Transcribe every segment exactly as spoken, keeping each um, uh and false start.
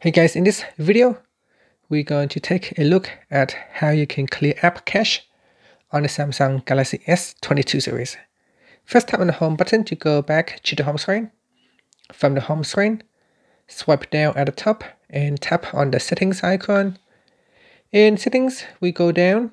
Hey guys, in this video, we're going to take a look at how you can clear app cache on the Samsung Galaxy S twenty-two series. First, tap on the home button to go back to the home screen. From the home screen, swipe down at the top and tap on the settings icon. In settings, we go down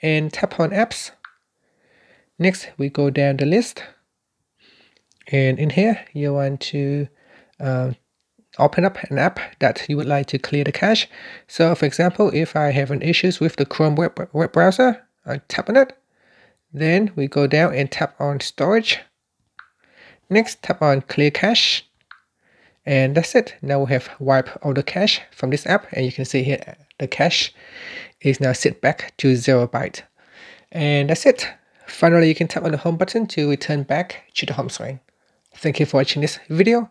and tap on apps. Next, we go down the list. And in here, you want to um, open up an app that you would like to clear the cache. So for example, if I have an issues with the Chrome web, web browser, I tap on it. Then we go down and tap on storage. Next, tap on clear cache. And that's it. Now we have wiped all the cache from this app. And you can see here, the cache is now set back to zero byte. And that's it. Finally, you can tap on the home button to return back to the home screen. Thank you for watching this video.